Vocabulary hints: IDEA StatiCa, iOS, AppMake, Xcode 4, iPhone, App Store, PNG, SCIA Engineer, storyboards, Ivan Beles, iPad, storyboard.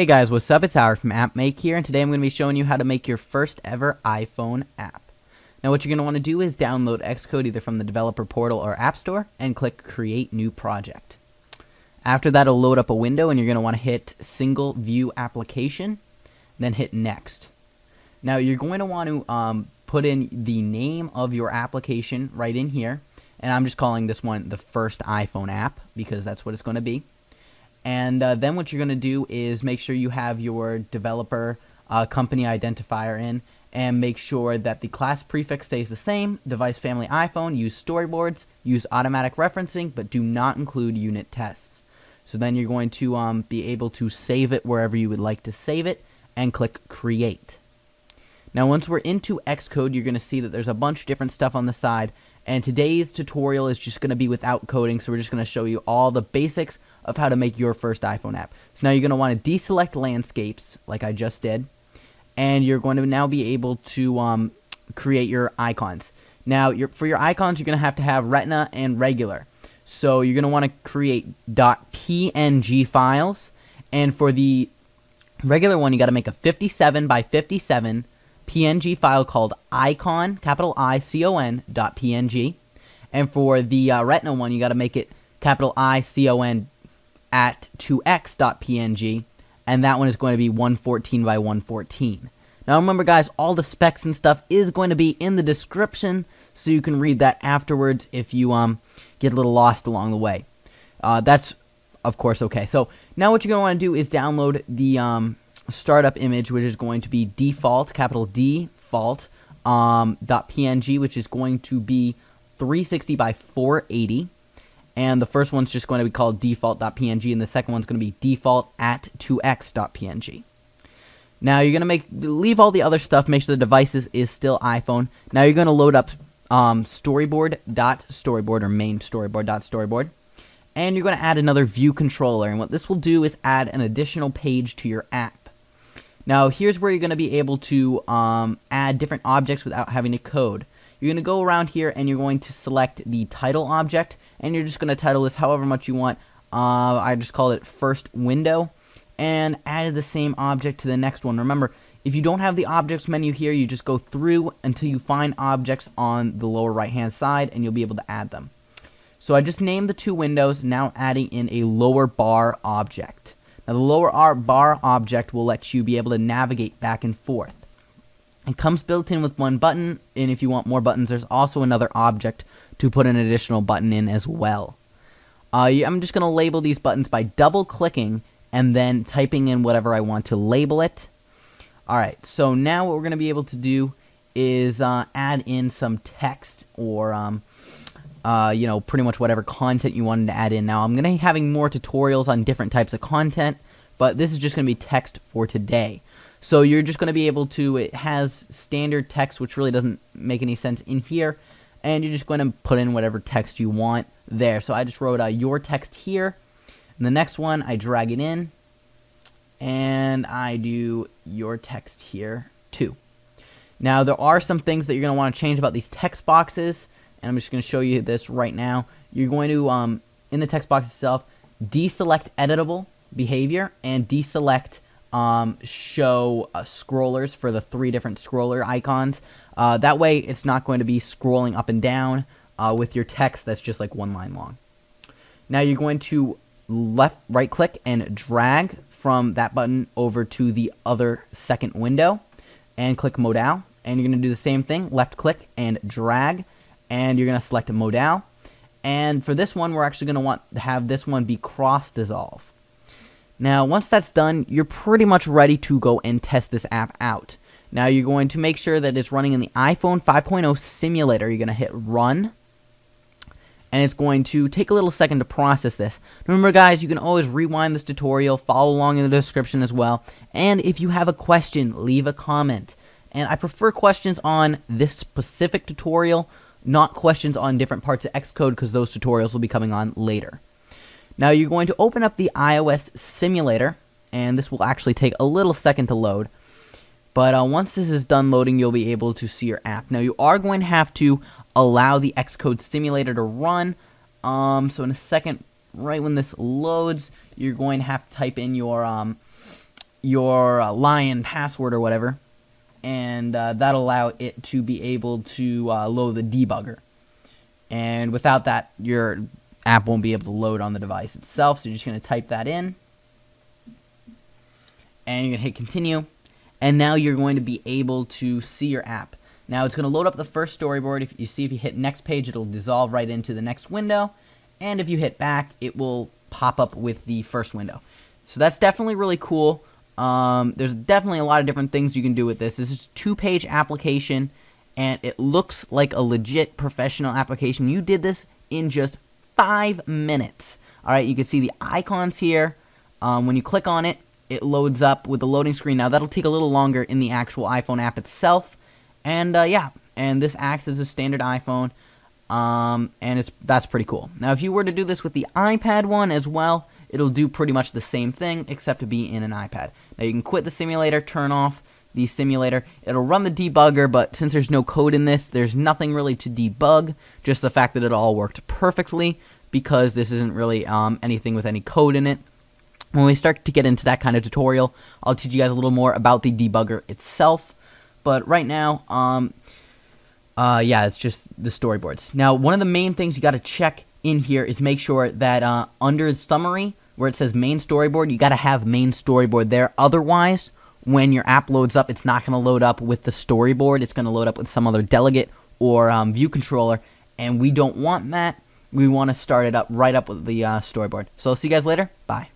Hey guys, what's up? It's Howard from App Make here, and today I'm going to be showing you how to make your first ever iPhone app. Now what you're going to want to do is download Xcode either from the developer portal or App Store and click Create New Project. After that, it'll load up a window and you're going to want to hit Single View Application, then hit Next. Now you're going to want to put in the name of your application right in here, and I'm just calling this one the first iPhone app because that's what it's going to be. And then what you're going to do is make sure you have your developer company identifier in, and make sure that the class prefix stays the same, device family iPhone, use storyboards, use automatic referencing, but do not include unit tests. So then you're going to be able to save it wherever you would like to save it, and click Create. Now once we're into Xcode, you're going to see that there's a bunch of different stuff on the side, and today's tutorial is just going to be without coding, so we're just going to show you all the basics of how to make your first iPhone app. So now you're going to want to deselect landscapes like I just did, and you're going to now be able to create your icons. Now for your icons, you're going to have retina and regular. So you're going to want to create .png files, and for the regular one you got to make a 57 by 57 PNG file called icon, capital I-C-O-N .png, and for the retina one you got to make it capital I-C-O-N at 2x.png, and that one is going to be 114 by 114. Now remember guys, all the specs and stuff is going to be in the description, so you can read that afterwards if you get a little lost along the way. That's of course okay. So now what you're going to want to do is download the startup image, which is going to be default, capital D, fault, .png, which is going to be 360 by 480. And the first one's just going to be called default.png, and the second one's going to be default at 2x.png. Now you're going to leave all the other stuff, make sure the devices is still iPhone. Now you're going to load up storyboard.storyboard or main storyboard.storyboard, and you're going to add another view controller. And what this will do is add an additional page to your app. Now here's where you're going to be able to add different objects without having to code. You're going to go around here and you're going to select the title object, and you're just going to title this however much you want. I just called it first window, and added the same object to the next one. Remember, if you don't have the objects menu here, you just go through until you find objects on the lower right hand side, and you'll be able to add them. So I just named the two windows, now adding in a lower bar object. Now the lower bar object will let you be able to navigate back and forth. It comes built in with one button, and if you want more buttons, there's also another object to put an additional button in as well. I'm just going to label these buttons by double clicking and then typing in whatever I want to label it. Alright, so now what we're going to be able to do is add in some text or you know, pretty much whatever content you wanted to add in. Now I'm going to be having more tutorials on different types of content, but this is just going to be text for today. So you're just going to be able to, it has standard text which really doesn't make any sense in here, and you're just going to put in whatever text you want there. So I just wrote your text here, and the next one I drag it in, and I do your text here too. Now there are some things that you're going to want to change about these text boxes, and I'm just going to show you this right now. You're going to, in the text box itself, deselect editable behavior and deselect show scrollers for the three different scroller icons. That way it's not going to be scrolling up and down with your text that's just like one line long. Now you're going to right click and drag from that button over to the other second window and click modal, and you're going to do the same thing, left click and drag, and you're going to select modal. And for this one we're actually going to want to have this one be cross dissolve. Now once that's done, you're pretty much ready to go and test this app out. Now you're going to make sure that it's running in the iPhone 5.0 simulator. You're going to hit run, and it's going to take a little second to process this. Remember guys, you can always rewind this tutorial, follow along in the description as well, and if you have a question, leave a comment. And I prefer questions on this specific tutorial, not questions on different parts of Xcode, because those tutorials will be coming on later. Now you're going to open up the iOS simulator, and this will actually take a little second to load. But once this is done loading, you'll be able to see your app. Now you are going to have to allow the Xcode simulator to run. So in a second, right when this loads, you're going to have to type in your your lion password or whatever, and that'll allow it to be able to load the debugger. And without that, your app won't be able to load on the device itself, so you're just going to type that in, and you're going to hit continue, and now you're going to be able to see your app. Now it's going to load up the first storyboard. If you see, if you hit next page, it'll dissolve right into the next window, and if you hit back, it will pop up with the first window. So that's definitely really cool. There's definitely a lot of different things you can do with this. This is a two-page application, and it looks like a legit professional application. You did this in just 5 minutes. All right, you can see the icons here. When you click on it, it loads up with the loading screen. Now, that'll take a little longer in the actual iPhone app itself. And, yeah, and this acts as a standard iPhone, and that's pretty cool. Now, if you were to do this with the iPad one as well, it'll do pretty much the same thing, except to be in an iPad. Now, you can quit the simulator, turn off the simulator. It'll run the debugger, but since there's no code in this, there's nothing really to debug, just the fact that it all worked perfectly, because this isn't really anything with any code in it. When we start to get into that kind of tutorial, I'll teach you guys a little more about the debugger itself. But right now, yeah, it's just the storyboards. Now, one of the main things you got to check in here is make sure that under the summary, where it says main storyboard, you got to have main storyboard there. Otherwise, when your app loads up, it's not going to load up with the storyboard. It's going to load up with some other delegate or view controller, and we don't want that. We want to start it up right up with the storyboard. So I'll see you guys later. Bye.